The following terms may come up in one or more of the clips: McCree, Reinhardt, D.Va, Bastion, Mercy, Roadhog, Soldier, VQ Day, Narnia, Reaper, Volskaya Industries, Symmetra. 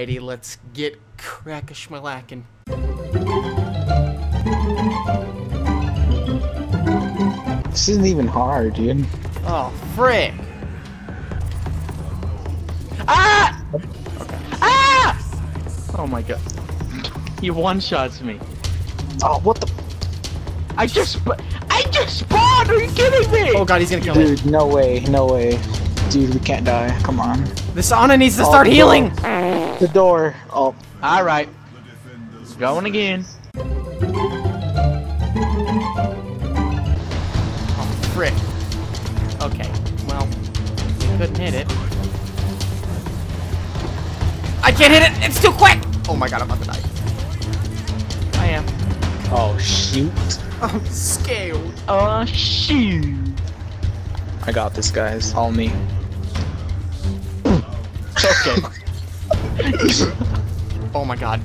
Alrighty, let's get crack-a-schmalackin'. This isn't even hard, dude. Oh, frick. Ah! Okay. Ah! Oh my god. He one-shots me. Oh, what the? I just spawned! Are you kidding me? Oh god, he's gonna kill me. Dude, no way, no way. Dude, we can't die. Come on. This Ana needs to start healing! The door. Oh. Alright. Going again. Oh, frick. Okay. Well, we couldn't hit it. I can't hit it! It's too quick! Oh my god, I'm about to die. I am. Oh, shoot. I'm scared. Oh, shoot. I got this, guys. All me. Okay. Oh my god.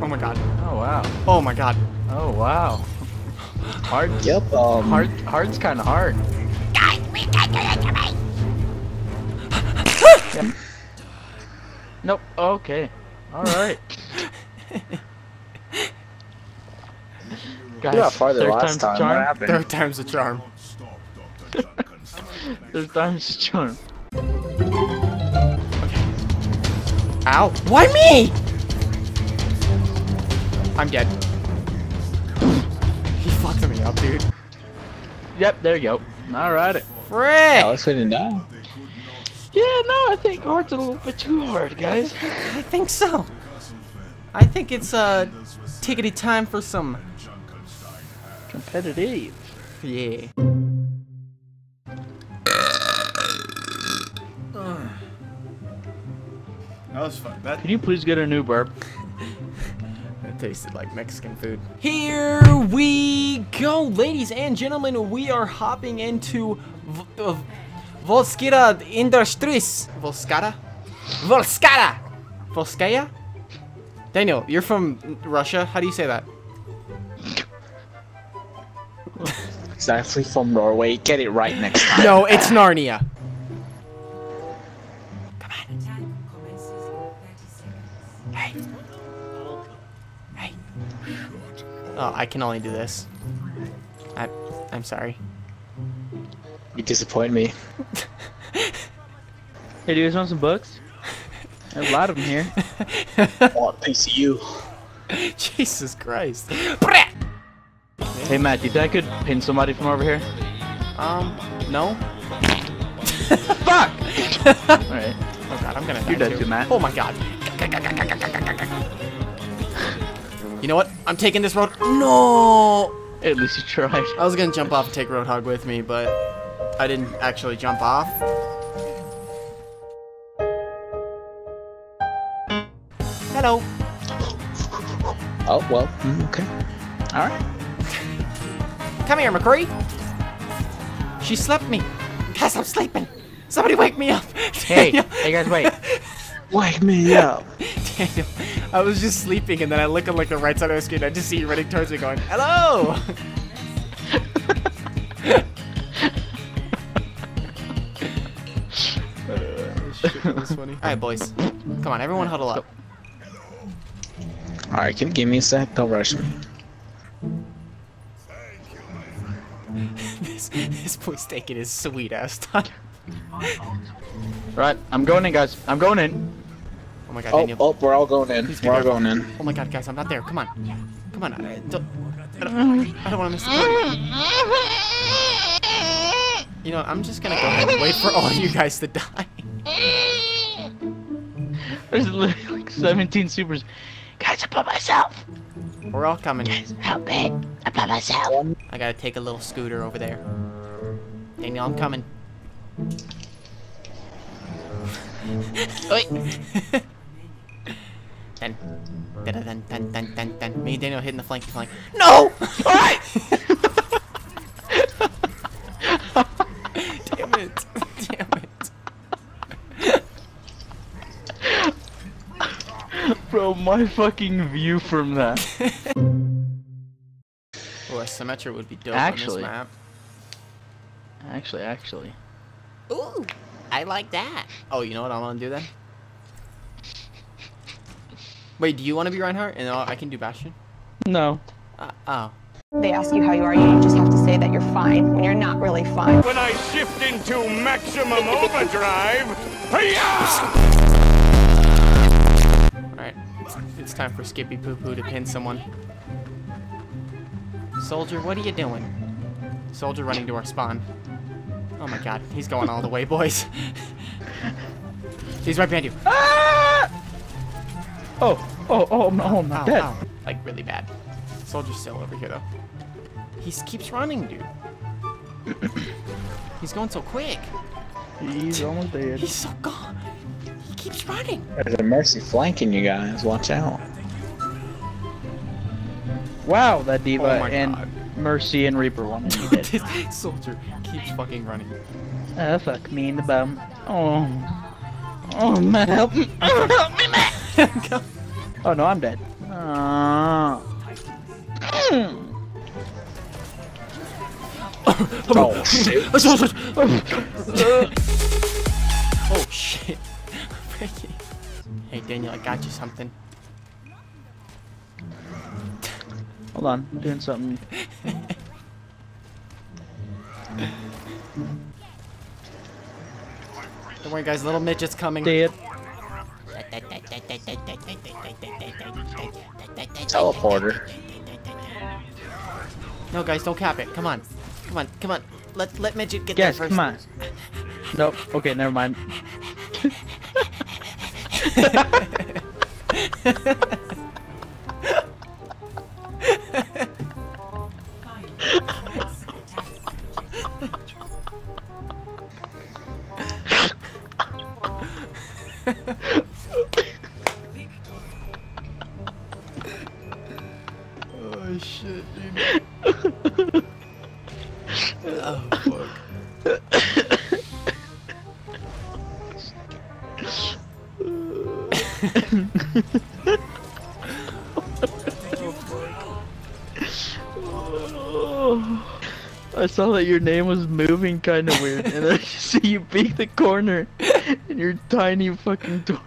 Oh my god. Oh wow. Oh my god. Oh wow. Hard. Yep. Hard's kind of hard. Guys, we can't do it to me. Nope. Okay. All right. Guys, yeah, third time's a charm. Third time's a charm. Ow! Why me? I'm dead. He fucked me up, dude. Yep, there you go. Alright. Frick! Let's wait and die. Yeah, no, I think hard's a little bit too hard, guys. I think so. I think it's tickety time for some competitive. Yeah. That was fun. Can you please get a new burp? That tasted like Mexican food. Here we go, ladies and gentlemen. We are hopping into Volskaya Industries. Volskaya? Volskaya! Volskaya? Daniel, you're from Russia. How do you say that? It's actually from Norway. Get it right next time. No, it's Narnia. Oh, I can only do this. I'm sorry. You disappoint me. Hey, do you guys want some books? There's a lot of them here. Oh, piece of you. Jesus Christ. Hey, Matt, do you think I could pin somebody from over here? No. Fuck! Alright. Oh god, I'm gonna die. You're dead too, Matt. Oh my god. You know what? I'm taking this road. No! At least you tried. I was gonna jump off and take Roadhog with me, but I didn't actually jump off. Hello. Oh, well. Okay. Alright. Come here, McCree. She slept me. Guys, I'm sleeping. Somebody wake me up. Hey, hey guys, wait. Wake me up. Daniel, I was just sleeping and then I look on like the right side of the screen and I just see you running towards me going, hello! Shit, that was funny. Alright boys, come on, everyone huddle up. Alright, can you give me a sec? Don't rush me. This boy's taking his sweet ass time. Right, I'm going in guys, I'm going in. Oh my god, Daniel. Oh, we're all going in. We're all going in. Oh my god, guys, I'm not there. Come on. Come on. I don't want to miss the party. You know, I'm just going to go ahead and wait for all you guys to die. There's literally like 17 supers. Guys, I'm by myself. We're all coming. Guys, help me. I'm by myself. I got to take a little scooter over there. Daniel, I'm coming. Oi. Then. Me and Daniel hitting the flanky flank. No! Alright! Damn it. Damn it. Bro, my fucking view from that. Boy, Symmetra would be dope actually, on this map. Actually. Ooh! I like that. Oh, you know what I'm gonna do then? Wait, do you want to be Reinhardt? And I can do Bastion? No. Oh. They ask you how you are, you just have to say that you're fine, when you're not really fine. When I shift into maximum overdrive, hi-yah! Alright, it's time for Skippy Poo-Poo to pin someone. Soldier, what are you doing? Soldier running to our spawn. Oh my god, he's going all the way, boys. He's right behind you. Ah! Oh, no, I'm not dead. Ow. Like, really bad. Soldier's still over here, though. He keeps running, dude. He's going so quick. He's almost dead. He's so gone. He keeps running. There's a Mercy flanking you guys. Watch out. Wow, that D.Va and Mercy and Reaper won. This Soldier keeps fucking running. Oh, fuck me in the bum. Oh, man, help me. Oh, help me, man. Oh, no, I'm dead. Oh, shit. Oh, shit. Hey, Daniel, I got you something. Hold on, I'm doing something. Don't worry, guys, little midget's coming. Dead. Teleporter. No, guys, don't cap it. Come on. Come on, come on. Let midget get there first. Yes, come on. Nope. Okay, never mind. Oh shit, dude. Oh fuck. Oh, I saw that your name was moving kind of weird, and I see you peek the corner in your tiny fucking door.